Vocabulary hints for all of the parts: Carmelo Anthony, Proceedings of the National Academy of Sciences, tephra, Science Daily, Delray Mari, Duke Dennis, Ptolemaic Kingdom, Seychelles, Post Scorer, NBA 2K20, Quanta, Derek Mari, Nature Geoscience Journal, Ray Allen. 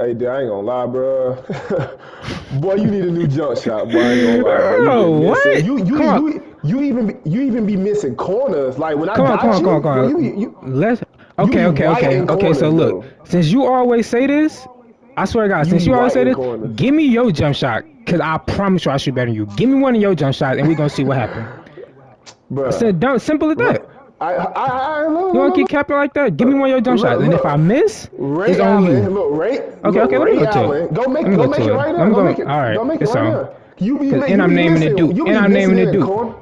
Hey, dude, I ain't gonna lie, bro. Boy, you need a new jump shot, boy. I ain't gonna lie, bro, what? You even be missing corners. Like when Okay, so look, since you always say this, I swear to God, since you always say this, give me your jump shot, cause I promise you I shoot better than you. Give me one of your jump shots, and we gonna see what happens. Bruh. It's dumb, simple as that. Look, you wanna keep capping like that? Give me one of your jump shots, and if I miss, Ray it's on you. Look, Ray. Okay, let me go to it. Go make it right now. I'm going. All right, it's on. And I'm naming it Duke. And I'm naming it Duke.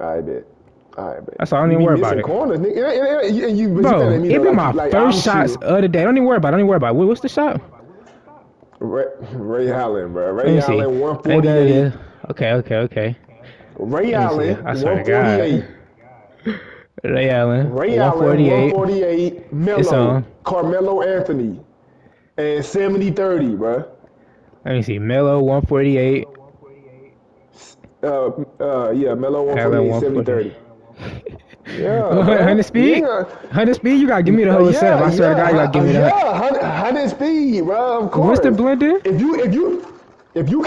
I bet. That's all. I don't even worry about it. Corners, you bro, it be my first shots of the day. Don't even worry about it. What's the shot? Ray Allen, bro. Ray Allen, 148. Okay. Ray Allen, 148. Ray Allen, 148. Melo, Carmelo Anthony, and 70-30, bro. Let me see. Melo, 148. Yeah, Melo, 148, 70-30. Yeah, 100 speed. Yeah. 100 speed. You gotta give me the whole setup. I swear to God, you gotta give me that. Yeah, 100 speed, bro. Of course. What's the blender? If you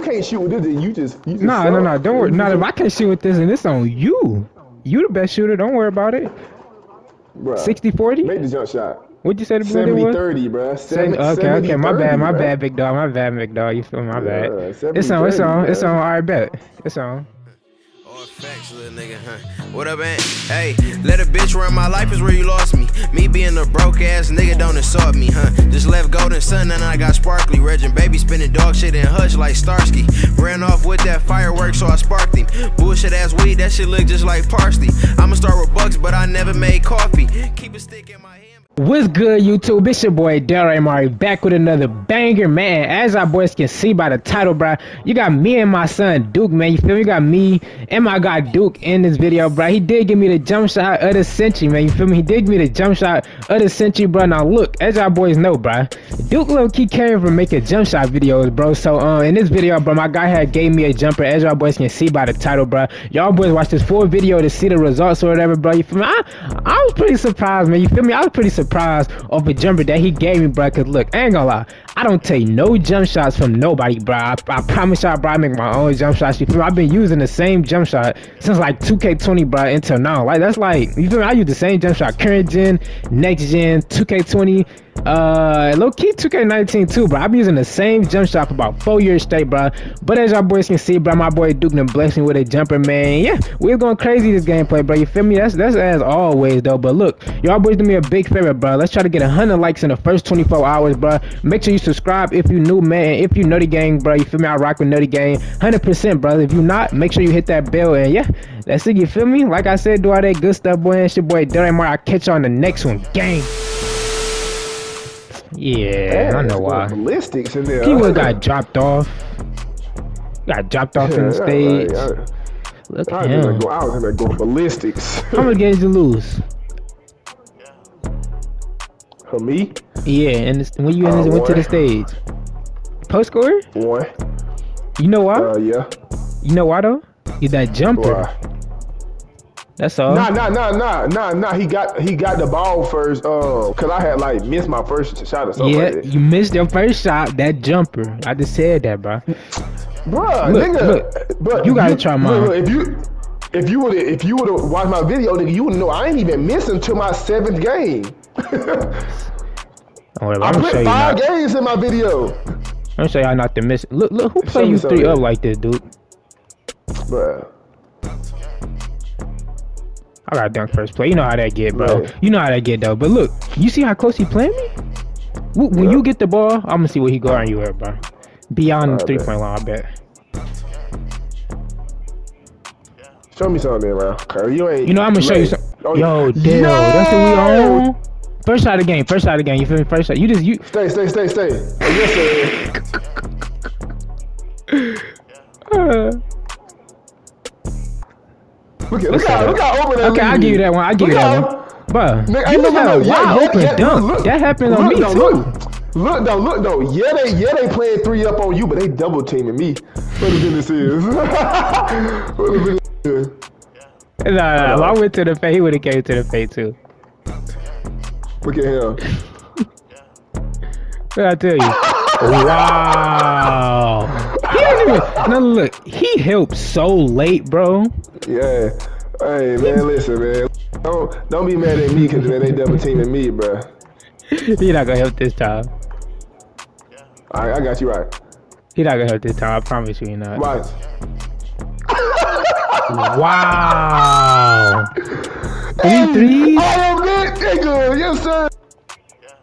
can't shoot with this, then you just no. Don't worry. If I can't shoot with this, and it's on you. You the best shooter. Don't worry about it. Bro, 60-40. Make the jump shot. What'd you say the blender was? 70-30, bro. 70, okay. My bad, big dog. You feel me? My bad. 70, it's on. All right, bet. It's on. Facts, little nigga, huh? What up, man? Hey, let a bitch run my life is where you lost me. Me being a broke ass nigga don't insult me, huh? Just left Golden Sun and I got sparkly. Regin baby spinning dog shit in Hutch like Starsky. Ran off with that firework, so I sparked him. Bullshit ass weed, that shit look just like parsley. I'ma start with bucks, but I never made coffee. Keep a stick in my hand. What's good, YouTube? It's your boy Delray Mari back with another banger, man. As our boys can see by the title, bro, you got me and my son Duke, man. You feel me? You got me and my guy Duke in this video, bro. He did give me the jump shot of the century, man. You feel me? He did give me the jump shot of the century, bro. Now look, as our boys know, bro, Duke low key came from making jump shot videos, bro. So in this video, bro, my guy had gave me a jumper. As y'all boys can see by the title, bro. Y'all boys watch this full video to see the results or whatever, bro. You feel me? I was pretty surprised, man. You feel me? I was pretty surprised. Of a jumper that he gave me, bro, cause look, I ain't gonna lie, I don't take no jump shots from nobody, bro. I promise y'all, bro, I make my own jump shots. You feel me? I've been using the same jump shot since like 2K20, bro, until now. Like that's like, you feel me? I use the same jump shot current gen, next gen, 2K20, low key 2K19 too, bro. I've been using the same jump shot for about 4 years straight, bro. But as y'all boys can see, bro, my boy Duke done blessed me with a jumper, man. Yeah, we're going crazy this gameplay, bro. You feel me? That's as always though. But look, y'all boys do me a big favor, bro. Let's try to get 100 likes in the first 24 hours, bro. Make sure you subscribe if you new, man. And if you know the game, bro, you feel me? I rock with know the game 100%, bro. If you not, make sure you hit that bell. And yeah, that's it. You feel me? Like I said, do all that good stuff, boy. It's your boy Derek Mari. I'll catch you on the next one, gang. Yeah, I know why. Ballistics in there. He would got dropped off. Got dropped off in the stage. Look at him. I was gonna go ballistics. How many games you lose? For me? Yeah, and when you went to the stage, post score? One. You know why? Yeah. You know why though? You that jumper. Why? That's all. Nah. He got the ball first. Cause I had like missed my first shot or something. Yeah, like you missed your first shot. That jumper. I just said that, bro. Bruh, look, nigga. Look, bro, you gotta try mine. Look, if you would have watched my video, nigga, you would know I ain't even missing till my 7th game. Well, I put 5 games in my video. I'm gonna show y'all not to miss. Look, who play you 3 up like this, dude? Bruh. I got dunked first play. You know how that get, bro. Yeah. You know how that get, though. But look, you see how close he playing me? When you get the ball, I'm going to see where he guarding you at, bro. Beyond the three-point line, I bet. Show me something, bro. You know, I'm going to show you something. Oh, yo, damn. No! That's what we on. First shot of the game. You feel me? First shot. You Stay. Yes, sir. Look how open that. Okay, I'll give you that one. Bro, you look at a wide open dunk. That happened on me too. Look though. Yeah, they playing 3 up on you, but they double teaming me. What the business is? Nah. If I went to the fade, he would have came to the fade too. Look at him. What I tell you? Wow. He doesn't even. No, look. He helped so late, bro. Yeah. Hey, man, listen, man. Don't be mad at me because they double teaming me, bro. He not gonna help this time. All right, I got you right. He not gonna help this time. I promise you, he not. Right. Wow. Hey, 3 threes. I am good. Yes, sir.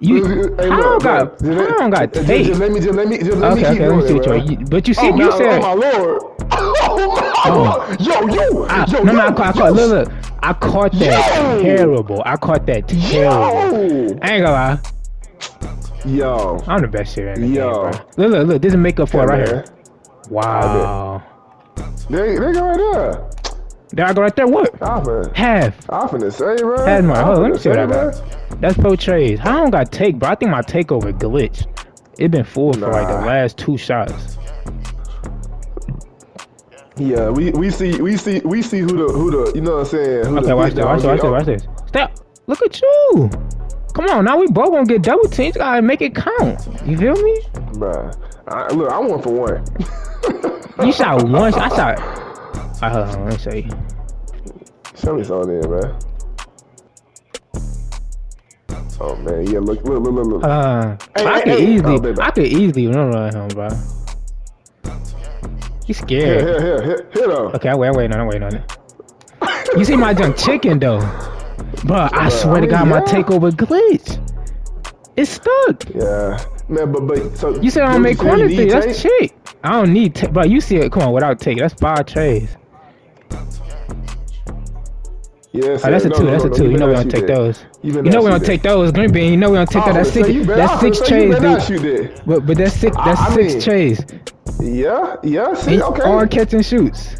You, hey, I don't got tape. Let me keep going. But you said you said. Oh my lord! Oh my lord! No, I caught. Look, I caught that terrible. I caught that terrible. I ain't gonna lie. Yo, I'm the best here. Yo, look. This is makeup for right here. Wow. They go right there. There I go right there. What? Half. I'm finna say, bro. Half my. Hold on, let me see what I got. That's pro trades. I don't got take, bro. I think my takeover glitched. It been full for like the last 2 shots. Yeah, we see who the you know what I'm saying. Who okay, the watch this. Stop. Look at you. Come on, now we both gonna get double teams. Gotta make it count. You feel me? Bruh, look, I won for 1. You shot once. I shot. Hold on, let me show you. Show me something there, man. Oh man, yeah, look. Hey, I could easily run around him, bro. He's scared. Here, though. Okay, I'm waiting on it. You see my junk chicken though, bro. I swear to God, my takeover glitch. It's stuck. Yeah, man, but so you said I don't make corner three. That's chick. I don't need tape, bro. You see it? Come on, without tape. That's 5 trades. Yes, oh, that's a two. You know we don't take those. Green bean. You know we don't take that. That's six trades, dude. But that's six. That's six trades. Yeah. Yeah. See, okay. All catching shoots.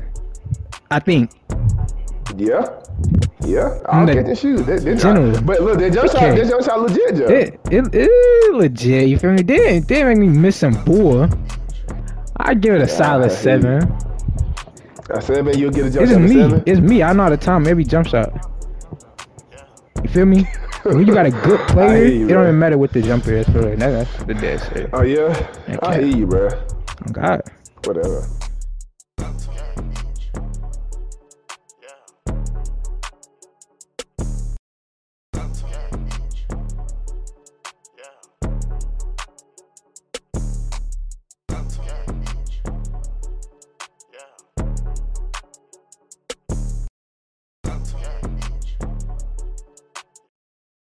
I think. Yeah. Yeah. All catching shoots. But look, they just shot legit, yo. It legit. You feel me? They make me miss some bull. I give it a solid 7. I said, man, you'll get a jump shot. It's me. I know how to time every jump shot. You feel me? When you got a good player, it don't even matter what the jumper is. That's the dead shit. Oh, yeah? Okay. I hear you, bro. Oh, God. Whatever.